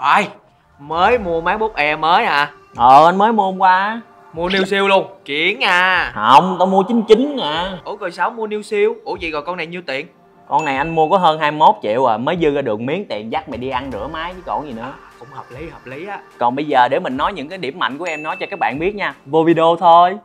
Ai, mới mua MacBook Air mới à? Anh mới mua hôm qua. Mua new siêu luôn, chuyển à? Không, tao mua 99 à. Ủa rồi sao mua new siêu? Ủa vậy rồi con này nhiêu tiền? Con này anh mua có hơn 21 triệu à, mới dư ra được miếng tiền dắt mày đi ăn rửa máy chứ còn gì nữa. Cũng hợp lý á. Còn bây giờ để mình nói những cái điểm mạnh của em nói cho các bạn biết nha. Vô video thôi.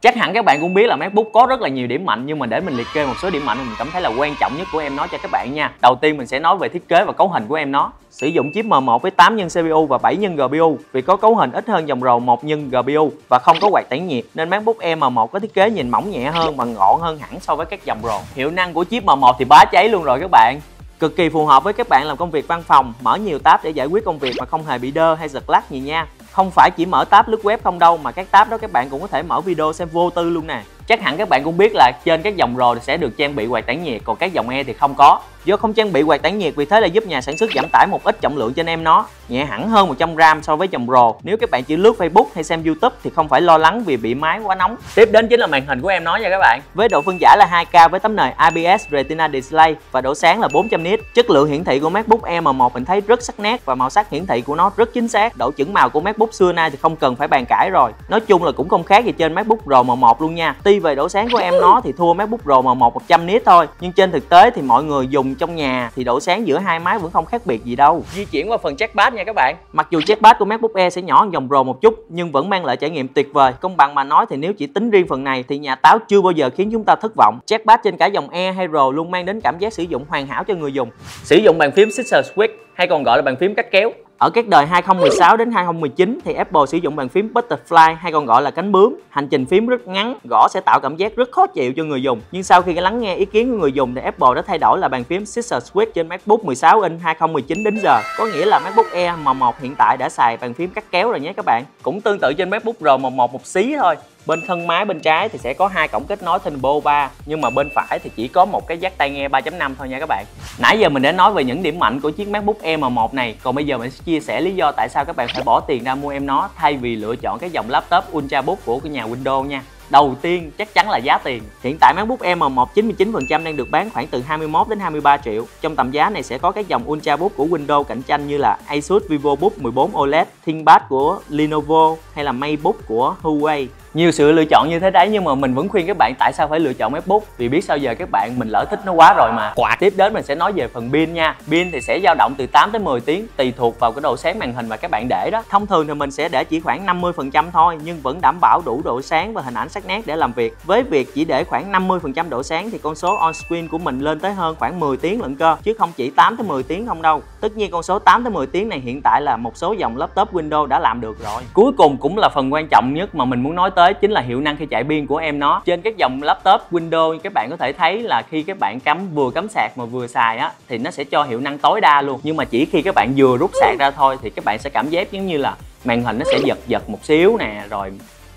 Chắc hẳn các bạn cũng biết là MacBook có rất là nhiều điểm mạnh, nhưng mà để mình liệt kê một số điểm mạnh mình cảm thấy là quan trọng nhất của em nó cho các bạn nha. Đầu tiên mình sẽ nói về thiết kế và cấu hình của em nó. Sử dụng chip M1 với 8 nhân CPU và 7 nhân GPU. Vì có cấu hình ít hơn dòng ROM 1 nhân GPU và không có quạt tản nhiệt nên MacBook Air M1 có thiết kế nhìn mỏng nhẹ hơn và gọn hơn hẳn so với các dòng ROM. Hiệu năng của chip M1 thì bá cháy luôn rồi các bạn. Cực kỳ phù hợp với các bạn làm công việc văn phòng, mở nhiều tab để giải quyết công việc mà không hề bị đơ hay giật lag gì nha. Không phải chỉ mở tab lướt web không đâu mà các tab đó các bạn cũng có thể mở video xem vô tư luôn nè. Chắc hẳn các bạn cũng biết là trên các dòng ROM sẽ được trang bị quạt tản nhiệt, còn các dòng E thì không có. Do không trang bị quạt tản nhiệt vì thế là giúp nhà sản xuất giảm tải một ít trọng lượng trên em nó, nhẹ hẳn hơn 100g so với dòng ROM. Nếu các bạn chỉ lướt Facebook hay xem YouTube thì không phải lo lắng vì bị máy quá nóng. Tiếp đến chính là màn hình của em nó nha các bạn. Với độ phân giải là 2K với tấm nền IPS Retina Display và độ sáng là 400 nits. Chất lượng hiển thị của MacBook Air M1 mình thấy rất sắc nét và màu sắc hiển thị của nó rất chính xác. Độ chuẩn màu của MacBook xưa nay thì không cần phải bàn cãi rồi. Nói chung là cũng không khác gì trên MacBook Pro M1 luôn nha. Về độ sáng của em nó thì thua MacBook Pro M1 100 nits thôi, nhưng trên thực tế thì mọi người dùng trong nhà thì độ sáng giữa hai máy vẫn không khác biệt gì đâu. Di chuyển qua phần trackpad nha các bạn. Mặc dù trackpad của MacBook Air sẽ nhỏ hơn dòng Pro một chút nhưng vẫn mang lại trải nghiệm tuyệt vời. Công bằng mà nói thì nếu chỉ tính riêng phần này thì nhà táo chưa bao giờ khiến chúng ta thất vọng. Trackpad trên cả dòng Air hay Pro luôn mang đến cảm giác sử dụng hoàn hảo cho người dùng. Sử dụng bàn phím Scissor Switch hay còn gọi là bàn phím cắt kéo. Ở các đời 2016 đến 2019 thì Apple sử dụng bàn phím Butterfly hay còn gọi là cánh bướm. Hành trình phím rất ngắn, gõ sẽ tạo cảm giác rất khó chịu cho người dùng. Nhưng sau khi lắng nghe ý kiến của người dùng thì Apple đã thay đổi là bàn phím Scissor Switch trên MacBook 16 inch 2019 đến giờ. Có nghĩa là MacBook Air M1 hiện tại đã xài bàn phím cắt kéo rồi nhé các bạn. Cũng tương tự trên MacBook Pro M1 một xí thôi. Bên thân máy bên trái thì sẽ có 2 cổng kết nối Thunderbolt 3, nhưng mà bên phải thì chỉ có một cái jack tai nghe 3.5 thôi nha các bạn. Nãy giờ mình đã nói về những điểm mạnh của chiếc MacBook Air M1 này, còn bây giờ mình sẽ chia sẻ lý do tại sao các bạn phải bỏ tiền ra mua em nó thay vì lựa chọn cái dòng laptop Ultrabook của cái nhà Windows nha. Đầu tiên chắc chắn là giá tiền. Hiện tại MacBook Air M1 99% đang được bán khoảng từ 21 đến 23 triệu. Trong tầm giá này sẽ có các dòng Ultrabook của Windows cạnh tranh như là Asus VivoBook 14 OLED, ThinkPad của Lenovo hay là MateBook của Huawei. Nhiều sự lựa chọn như thế đấy nhưng mà mình vẫn khuyên các bạn tại sao phải lựa chọn MacBook, vì biết sao giờ các bạn, mình lỡ thích nó quá rồi mà. Tiếp đến mình sẽ nói về phần pin nha. Pin thì sẽ dao động từ 8 tới 10 tiếng tùy thuộc vào cái độ sáng màn hình mà các bạn để đó. Thông thường thì mình sẽ để chỉ khoảng 50% thôi nhưng vẫn đảm bảo đủ độ sáng và hình ảnh sắc nét để làm việc. Với việc chỉ để khoảng 50% độ sáng thì con số on screen của mình lên tới hơn khoảng 10 tiếng lận cơ, chứ không chỉ 8 tới 10 tiếng không đâu. Tất nhiên con số 8 tới 10 tiếng này hiện tại là một số dòng laptop Windows đã làm được rồi. Cuối cùng cũng là phần quan trọng nhất mà mình muốn nói tới chính là hiệu năng khi chạy pin của em nó. Trên các dòng laptop Windows các bạn có thể thấy là khi các bạn vừa cắm sạc mà vừa xài á thì nó sẽ cho hiệu năng tối đa luôn, nhưng mà chỉ khi các bạn vừa rút sạc ra thôi thì các bạn sẽ cảm giác giống như là màn hình nó sẽ giật một xíu nè, rồi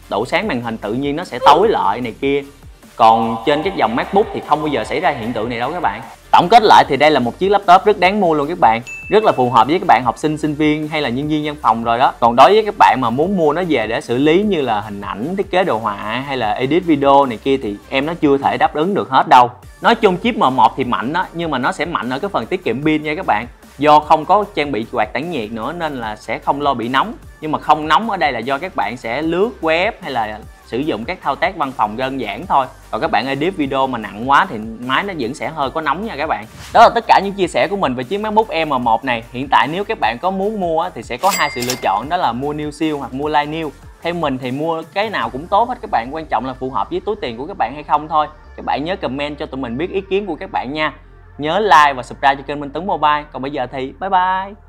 độ sáng màn hình tự nhiên nó sẽ tối lại này kia. Còn trên các dòng MacBook thì không bao giờ xảy ra hiện tượng này đâu các bạn. Tổng kết lại thì đây là một chiếc laptop rất đáng mua luôn các bạn. Rất là phù hợp với các bạn học sinh, sinh viên hay là nhân viên văn phòng rồi đó. Còn đối với các bạn mà muốn mua nó về để xử lý như là hình ảnh, thiết kế đồ họa hay là edit video này kia thì em nó chưa thể đáp ứng được hết đâu. Nói chung chip M1 thì mạnh đó, nhưng mà nó sẽ mạnh ở cái phần tiết kiệm pin nha các bạn. Do không có trang bị quạt tản nhiệt nữa nên là sẽ không lo bị nóng. Nhưng mà không nóng ở đây là do các bạn sẽ lướt web hay là sử dụng các thao tác văn phòng đơn giản thôi. Còn các bạn edit video mà nặng quá thì máy nó vẫn sẽ hơi có nóng nha các bạn. Đó là tất cả những chia sẻ của mình về chiếc MacBook Air M1 này. Hiện tại nếu các bạn có muốn mua thì sẽ có 2 sự lựa chọn, đó là mua new siêu hoặc mua light new. Theo mình thì mua cái nào cũng tốt hết các bạn, quan trọng là phù hợp với túi tiền của các bạn hay không thôi. Các bạn nhớ comment cho tụi mình biết ý kiến của các bạn nha. Nhớ like và subscribe cho kênh Minh Tuấn Mobile. Còn bây giờ thì bye bye.